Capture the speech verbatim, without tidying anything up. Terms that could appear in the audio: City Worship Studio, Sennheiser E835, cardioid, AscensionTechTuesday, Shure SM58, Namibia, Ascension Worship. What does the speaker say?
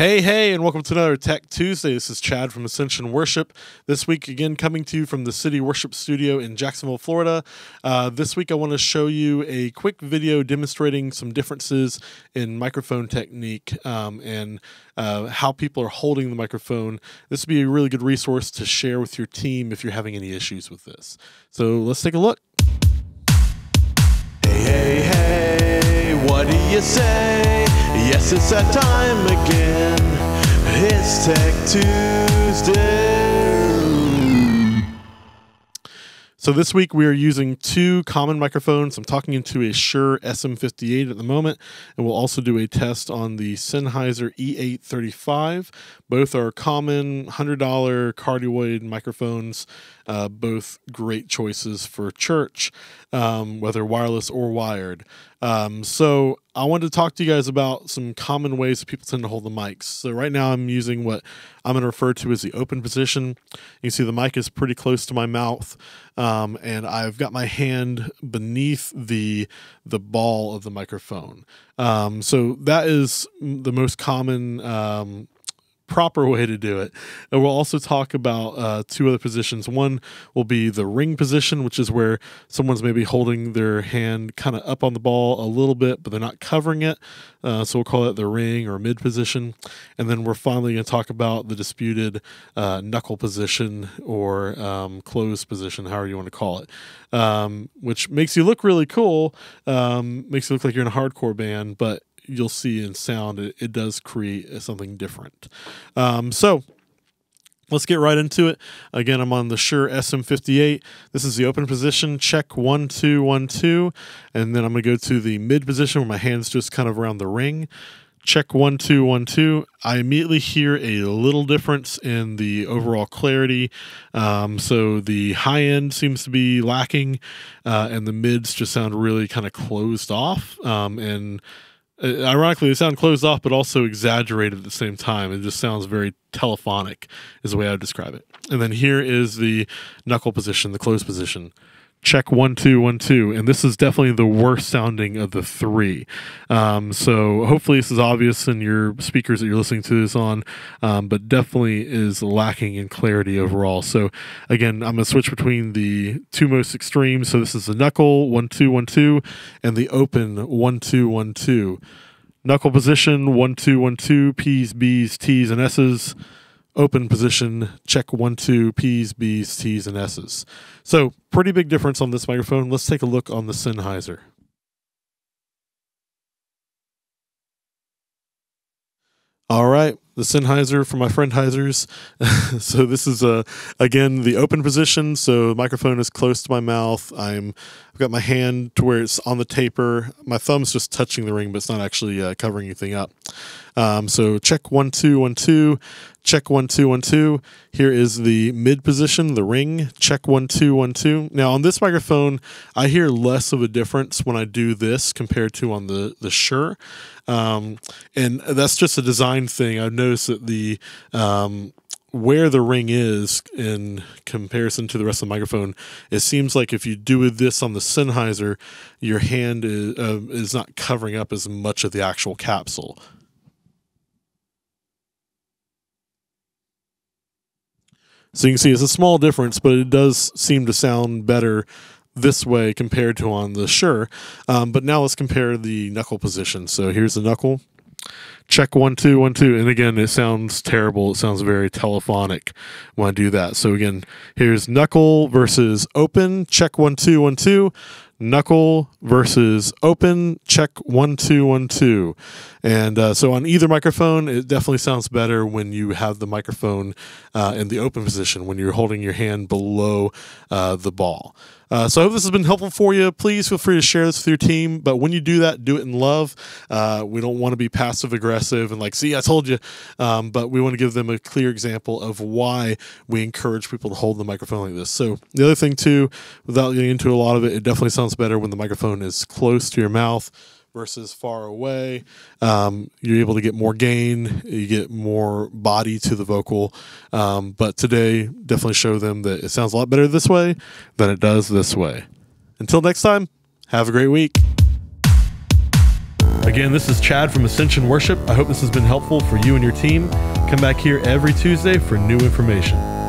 Hey, hey, and welcome to another Tech Tuesday. This is Chad from Ascension Worship. This week, again, coming to you from the City Worship Studio in Jacksonville, Florida. Uh, this week, I want to show you a quick video demonstrating some differences in microphone technique um, and uh, how people are holding the microphone. This would be a really good resource to share with your team if you're having any issues with this. So let's take a look. Hey, hey, hey, what do you say? Yes, it's that time again. It's Tech Tuesday. So this week we are using two common microphones. I'm talking into a Shure S M fifty-eight at the moment, and we'll also do a test on the Sennheiser E eight thirty-five. Both are common one hundred dollar cardioid microphones, uh, both great choices for church, um, whether wireless or wired. Um, so I wanted to talk to you guys about some common ways that people tend to hold the mics. So right now I'm using what I'm going to refer to as the open position. You can see the mic is pretty close to my mouth, um, and I've got my hand beneath the the ball of the microphone. Um, so that is the most common um, proper way to do it. And we'll also talk about uh, two other positions. One will be the ring position, which is where someone's maybe holding their hand kind of up on the ball a little bit, but they're not covering it. Uh, so we'll call that the ring or mid position. And then we're finally going to talk about the disputed uh, knuckle position or um, closed position, however you want to call it, um, which makes you look really cool, um, makes you look like you're in a hardcore band, but you'll see in sound, it, it does create something different. Um, so let's get right into it. Again, I'm on the Shure S M fifty-eight. This is the open position, check one, two, one, two. And then I'm gonna go to the mid position where my hand's just kind of around the ring. Check one, two, one, two. I immediately hear a little difference in the overall clarity. Um, so the high end seems to be lacking uh, and the mids just sound really kind of closed off um, and ironically, they sound closed off, but also exaggerated at the same time. It just sounds very telephonic is the way I would describe it. And then here is the knuckle position, the closed position. Check one, two, one, two. And this is definitely the worst sounding of the three. Um, so hopefully this is obvious in your speakers that you're listening to this on, um, but definitely is lacking in clarity overall. So again, I'm going to switch between the two most extremes. So this is the knuckle, one, two, one, two, and the open, one, two, one, two. Knuckle position, one, two, one, two, P's, B's, T's, and S's. Open position, check one, two, P's, B's, T's, and S's. So pretty big difference on this microphone. Let's take a look on the Sennheiser. All right, the Sennheiser for my friend Heisers. So this is, uh, again, the open position. So the microphone is close to my mouth. I'm, I've got my hand to where it's on the taper. My thumb's just touching the ring, but it's not actually uh, covering anything up. Um, so check one, two, one, two. Check one, two, one, two. Here is the mid position, the ring. Check one, two, one, two. Now on this microphone, I hear less of a difference when I do this compared to on the, the Shure. Um, and that's just a design thing. I've noticed that the, um, where the ring is in comparison to the rest of the microphone, it seems like if you do this on the Sennheiser, your hand is, uh, is not covering up as much of the actual capsule. So you can see it's a small difference, but it does seem to sound better this way compared to on the Shure. Um, but now let's compare the knuckle position. So here's the knuckle. Check one, two, one, two. And again, it sounds terrible. It sounds very telephonic when I do that. So again, here's knuckle versus open. Check one, two, one, two. Knuckle versus open, check one, two, one, two. And uh, so on either microphone, it definitely sounds better when you have the microphone uh, in the open position, when you're holding your hand below uh, the ball. Uh, so I hope this has been helpful for you. Please feel free to share this with your team. But when you do that, do it in love. Uh, we don't want to be passive aggressive and like, see, I told you. Um, but we want to give them a clear example of why we encourage people to hold the microphone like this. So the other thing too, without getting into a lot of it, it definitely sounds better when the microphone is close to your mouth versus far away. Um, you're able to get more gain, you get more body to the vocal. Um, but today, definitely show them that it sounds a lot better this way than it does this way. Until next time, have a great week. Again, this is Chad from Ascension Worship. I hope this has been helpful for you and your team. Come back here every Tuesday for new information.